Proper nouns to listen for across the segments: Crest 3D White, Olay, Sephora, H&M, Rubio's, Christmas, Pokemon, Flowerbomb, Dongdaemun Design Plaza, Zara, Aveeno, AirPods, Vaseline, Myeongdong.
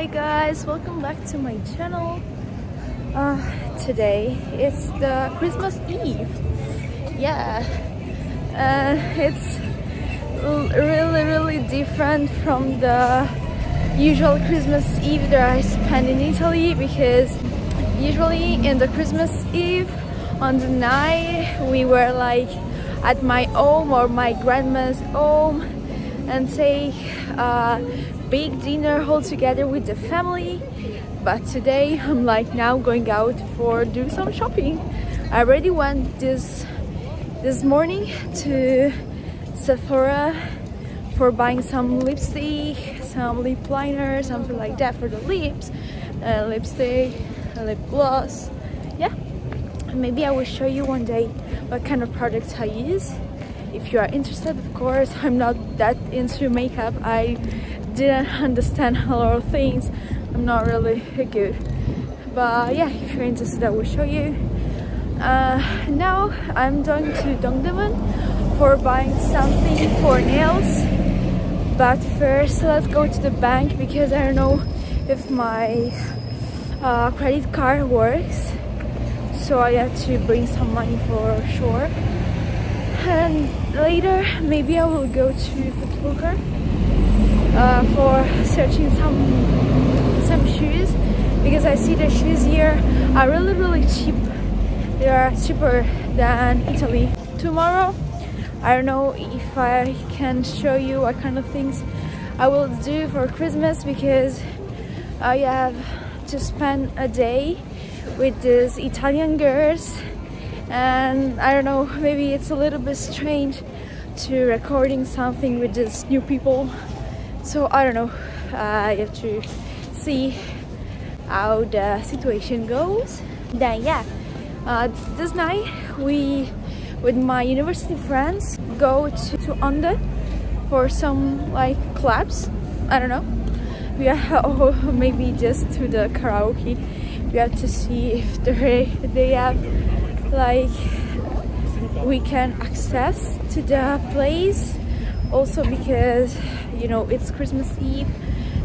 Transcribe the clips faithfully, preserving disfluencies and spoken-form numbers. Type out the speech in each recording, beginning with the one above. Hi guys, welcome back to my channel. Uh, today it's the Christmas Eve. Yeah, uh, it's really really different from the usual Christmas Eve that I spend in Italy, because usually in the Christmas Eve on the night we were like at my home or my grandma's home and take uh, big dinner all together with the family. But today I'm like now going out for do some shopping. I already went this this morning to Sephora for buying some lipstick, some lip liner, something like that for the lips, uh, lipstick, a lip gloss. Yeah, maybe I will show you one day what kind of products I use if you are interested. Of course, I'm not that into makeup. I didn't understand a lot of things. I'm not really good, but yeah, if you're interested I will show you. Uh, now I'm going to Dongdaemun for buying something for nails, but first let's go to the bank because I don't know if my uh, credit card works, so I have to bring some money for sure. And later maybe I will go to Foot Locker Uh, for searching some some shoes, because I see the shoes here are really really cheap. They are cheaper than Italy. Tomorrow I don't know if I can show you what kind of things I will do for Christmas, because I have to spend a day with these Italian girls, and I don't know, maybe it's a little bit strange to recording something with these new people. So I don't know, uh, I have to see how the situation goes. Then yeah, uh, this night we, with my university friends, go to, to Onda for some like clubs, I don't know. We are, or maybe just to the karaoke. We have to see if they have like, we can access to the place. Also because, you know, it's Christmas Eve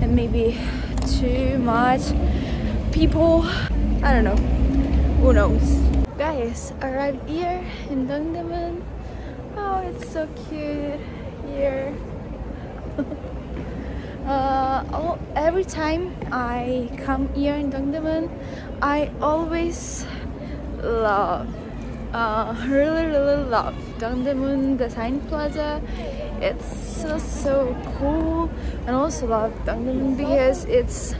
and maybe too much people, I don't know, who knows. Guys, arrived here in Dongdaemun. Oh, it's so cute here. uh, all, every time I come here in Dongdaemun, I always love, uh, really really love Dongdaemun Design Plaza. It's so, so cool. And also love Dongdaemun because it's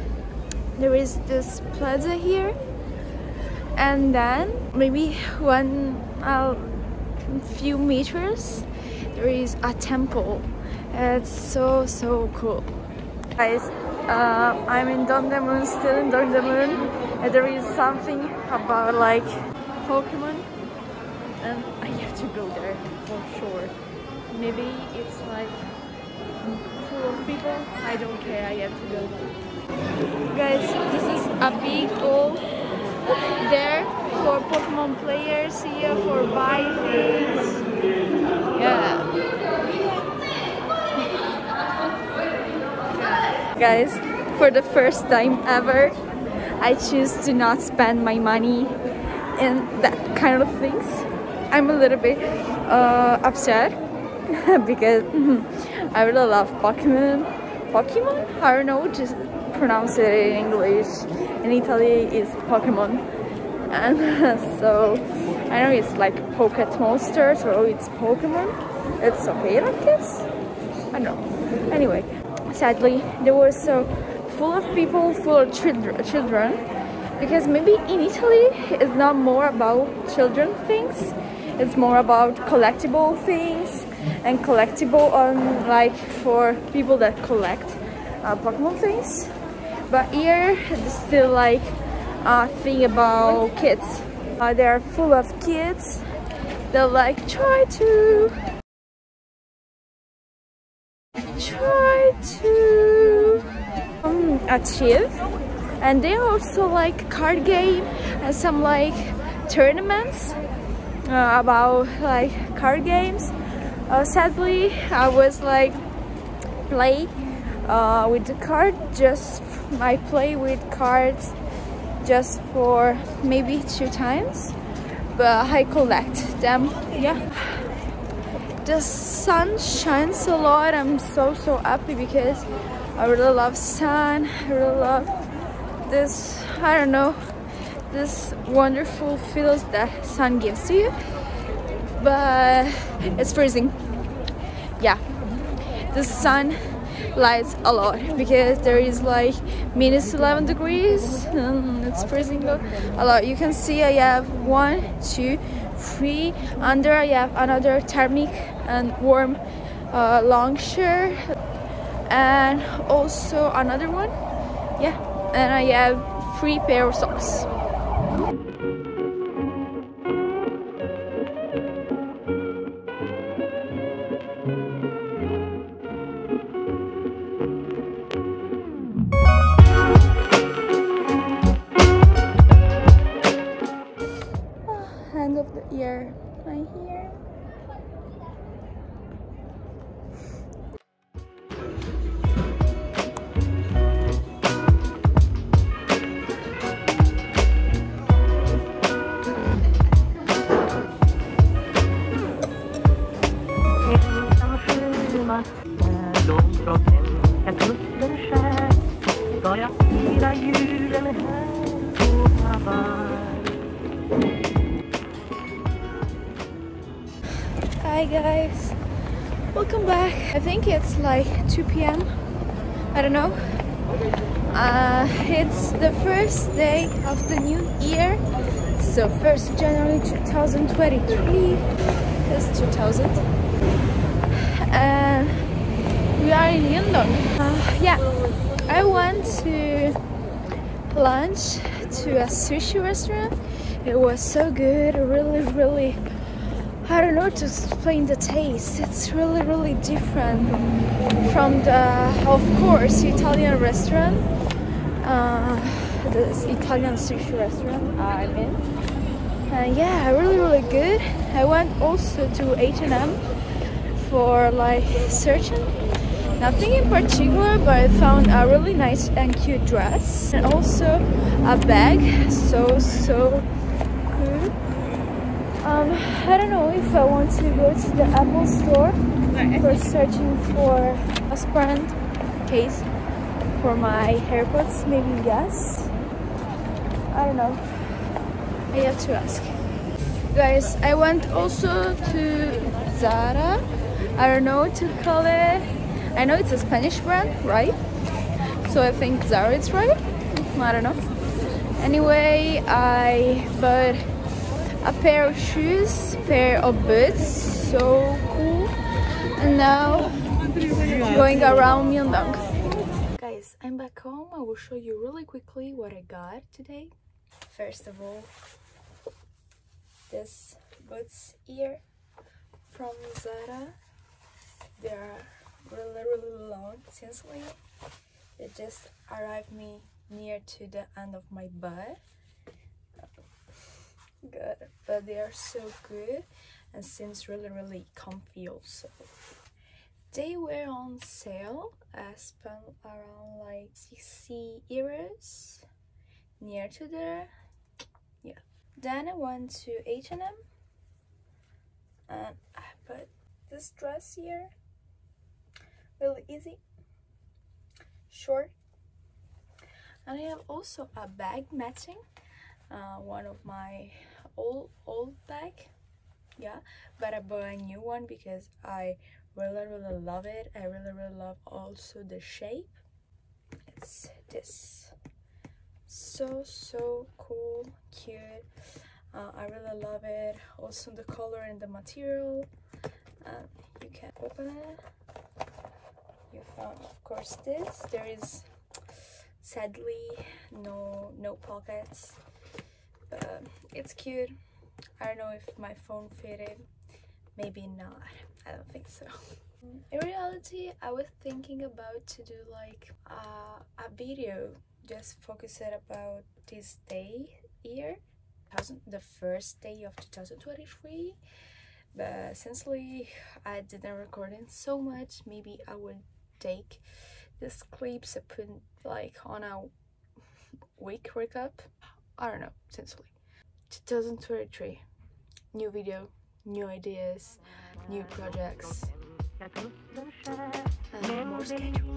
there is this plaza here, and then maybe one uh, few meters there is a temple. It's so so cool. Guys, uh, I'm in Dongdaemun, still in Dongdaemun, and there is something about like Pokemon, and I have to go there for sure. Maybe it's like full of people, I don't care, I have to go. Guys, this is a big goal there for Pokemon players here, for buying things. Yeah. Guys, for the first time ever, I choose to not spend my money in that kind of things. I'm a little bit uh, upset. Because I really love Pokemon. Pokemon? I don't know, just pronounce it in English. In Italy, it's Pokemon. And so, I know it's like Pocket Monster, so it's Pokemon. It's okay, I guess? I don't know. Anyway, sadly, there was so full of people, full of children. Because maybe in Italy, it's not more about children things. It's more about collectible things. And collectible on like for people that collect uh, Pokemon things, but here it's still like a thing about kids. Uh, they are full of kids. They're like try to, try to um, achieve, and they also like card game and some like tournaments uh, about like card games. Uh, sadly, I was like play uh, with the card. Just I play with cards just for maybe two times, but I collect them. Yeah, the sun shines a lot. I'm so so happy because I really love sun. I really love this, I don't know, this wonderful feels that sun gives to you, but it's freezing. Yeah, the sun lights a lot because there is like minus eleven degrees and it's freezing a lot. You can see I have one, two, three. Under I have another thermic and warm uh, long shirt, and also another one. Yeah, and I have three pair of socks. Ear, my ear. Hi guys, welcome back. I think it's like two p m I don't know. Uh, it's the first day of the new year, so first January two thousand twenty-three. It's two thousand, and we are in Myeongdong. Uh, yeah, I went to lunch to a sushi restaurant. It was so good, really, really. I don't know to explain the taste. It's really, really different from the, of course, Italian restaurant. Uh, the Italian sushi restaurant I'm in. Uh, yeah, really, really good. I went also to H and M for like searching. Nothing in particular, but I found a really nice and cute dress. And also a bag. So, so... Um, I don't know if I want to go to the Apple store for searching for a transparent case for my AirPods, maybe yes. I don't know. I have to ask. Guys, I went also to Zara. I don't know what to call it. I know it's a Spanish brand, right? So I think Zara is right. I don't know. Anyway, I bought a pair of shoes, pair of boots, so cool. And now going around Myeongdong. Guys, I'm back home. I will show you really quickly what I got today. First of all, this boots here from Zara. They are really, really long since we they just arrived me near to the end of my butt. Good, but they are so good and seems really really comfy. Also they were on sale. I spent around like sixty euros near to there. Yeah, then I went to H and M and I put this dress here, really easy, short, and I have also a bag matching Uh, one of my old old bag. Yeah, but I bought a new one because I really really love it. I really really love also the shape. It's this, so so cool, cute. uh, I really love it, also the color and the material. Um, you can open it. You found of course this. There is sadly no no pockets. Uh, it's cute. I don't know if my phone fitted, maybe not, I don't think so. In reality, I was thinking about to do like uh, a video just focused about this day here, the first day of two thousand twenty-three, but since I didn't record so much, maybe I will take These clips I put like on a week recap. I don't know, essentially. twenty twenty-three. New video, new ideas, new projects, and more schedule.